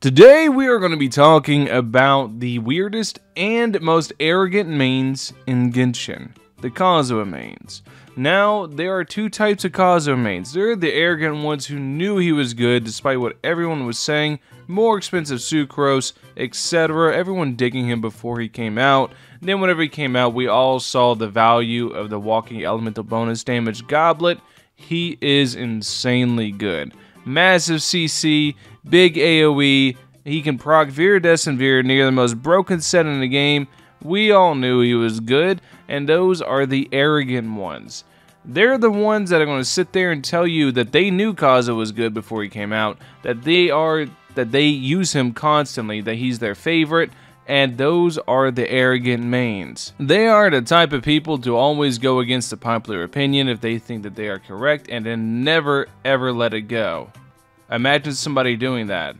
Today we are going to be talking about the weirdest and most arrogant mains in Genshin, the Kazuha mains. Now, there are two types of Kazuha mains. There are the arrogant ones who knew he was good despite what everyone was saying, more expensive Sucrose, etc. Everyone digging him before he came out. And then whenever he came out, we all saw the value of the walking elemental bonus damage goblet. He is insanely good. Massive CC, big AoE, he can proc Viridescent Venerer near the most broken set in the game. We all knew he was good, and those are the arrogant ones. They're the ones that are going to sit there and tell you that they knew Kazuha was good before he came out, that they use him constantly, that he's their favorite, and those are the arrogant mains. They are the type of people to always go against the popular opinion if they think that they are correct, and then never ever let it go. Imagine somebody doing that,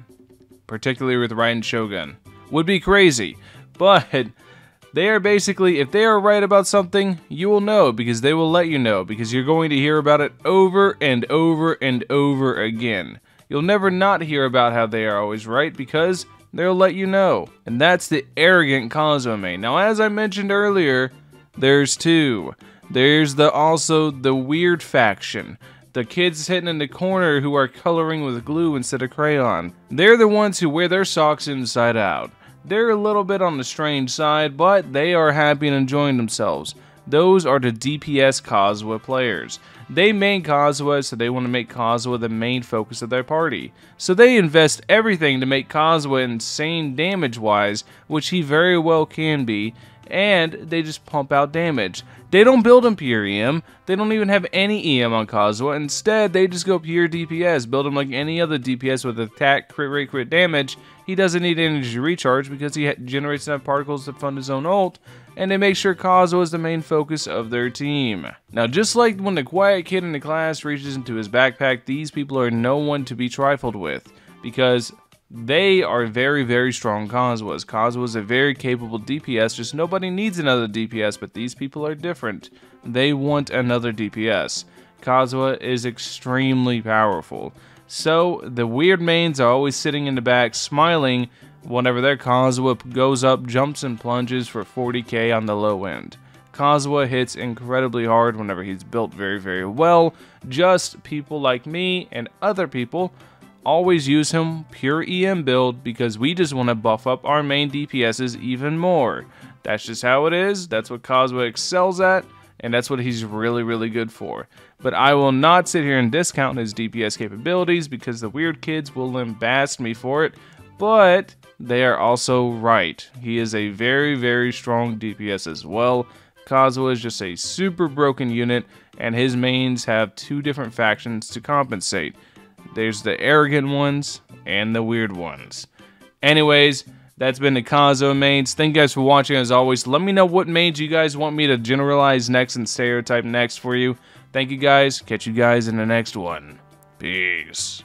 particularly with Raiden Shogun. Would be crazy, but they are basically, if they are right about something, you will know because they will let you know because you're going to hear about it over and over and over again. You'll never not hear about how they are always right because they'll let you know. And that's the arrogant Kazuha main. Now, as I mentioned earlier, there's two. There's also the weird faction. The kids hitting in the corner who are coloring with glue instead of crayon. They're the ones who wear their socks inside out. They're a little bit on the strange side, but they are happy and enjoying themselves. Those are the DPS Kazuha players. They main Kazuha, so they want to make Kazuha the main focus of their party. So they invest everything to make Kazuha insane damage-wise, which he very well can be, and they just pump out damage. They don't build him pure EM, they don't even have any EM on Kazuha, instead they just go pure DPS, build him like any other DPS with attack, crit rate, crit damage. He doesn't need energy recharge because he generates enough particles to fund his own ult, and they make sure Kazuha is the main focus of their team. Now, just like when the quiet kid in the class reaches into his backpack, these people are no one to be trifled with because they are very, very strong Kazuhas. Kazuha is a very capable DPS, just nobody needs another DPS, but these people are different. They want another DPS. Kazuha is extremely powerful. So, the weird mains are always sitting in the back, smiling whenever their Kazuha goes up, jumps and plunges for 40k on the low end. Kazuha hits incredibly hard whenever he's built very, very well. Just people like me and other people always use him pure EM build because we just want to buff up our main DPSs even more. That's just how it is. That's what Kazuha excels at, and that's what he's really, really good for. But I will not sit here and discount his DPS capabilities because the weird kids will embarrass me for it, but they are also right. He is a very, very strong DPS as well. Kazuha is just a super broken unit, and his mains have two different factions to compensate. There's the arrogant ones and the weird ones. Anyways, that's been the Kazuha mains. Thank you guys for watching as always. Let me know what mains you guys want me to generalize next and stereotype next for you. Thank you guys. Catch you guys in the next one. Peace.